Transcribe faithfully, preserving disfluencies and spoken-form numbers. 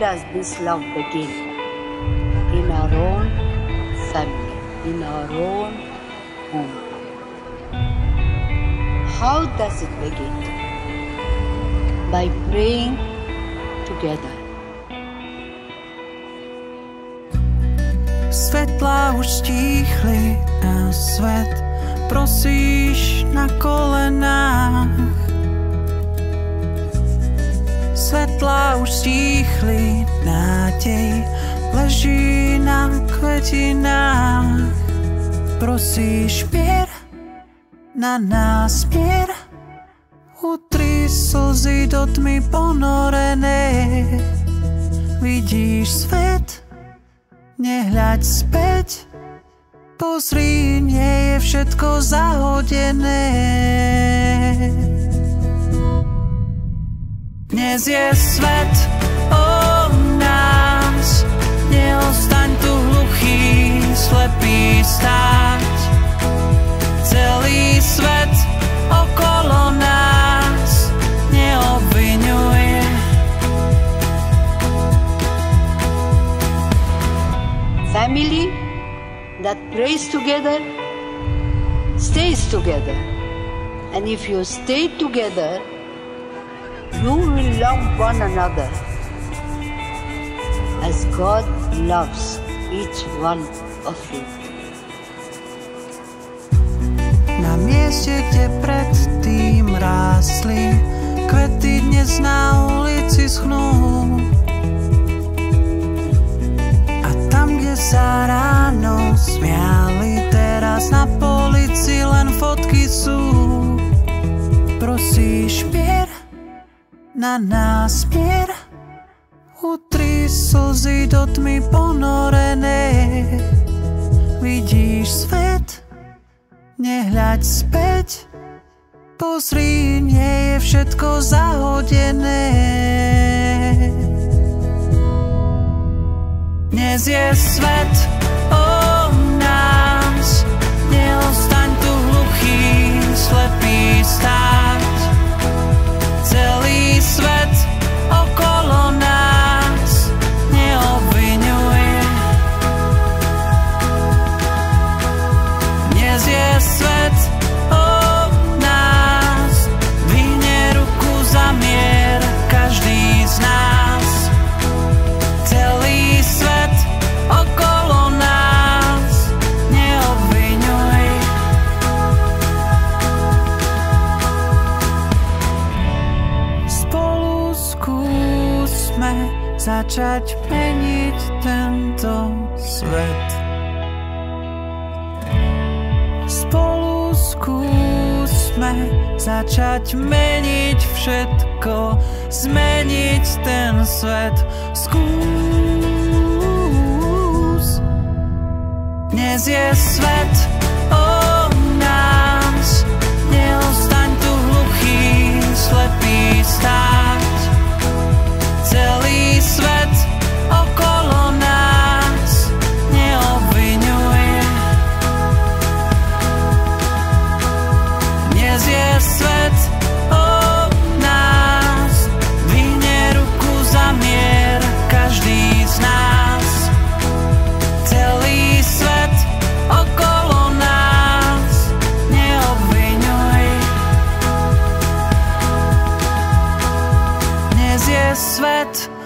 does this love begin? In our own family, in our own home. How does it begin? By praying together. Svetla už stíchly a svet prosíš na kolenách. Svetla už stíchly, náděj leží na květinách. Prosíš mír, na nás mír, utří slzy do tmy ponorené. Vidíš svět, nehľaď späť, pozri, nie je všetko zahodené. Dnes je svet o nás, neostaň tu hluchý, slepý stáť. Celý svet okolo nás neobviňuje. Family that prays together stays together, and if you stay together, you will love one another as God loves each one of you. Na mieste, kde predtým rásli kvety, dnes na ulici schnú. A tam, kde sa ráno smiali, teraz na polici len fotky sú. Prosíš mier, na nás mier, utrí slzy do tmy ponorené. Vidíš svet, nehľaď späť, pozri, nie je všetko zahodené. Dnes je svet o nás, neostaň tu hluchý, slepý stáť. Celý svet okolo nás neobviňuje. Dnes je svet o nás, dvihne ruku za mier každý z nás. Celý svet okolo nás neobviňuje. Spolu skúsme začať meniť tento svet. Spolu skúsme začať meniť všetko, zmeniť ten svet. Skús. Dnes je svet o nás, neostaň tu hluchý, slepý stáť. Celý svet okolo nás neobviňuje. Dnes je svet o nás, dvihne ruku za mier každý z nás. Celý svet okolo nás neobviňuje. Dnes je svet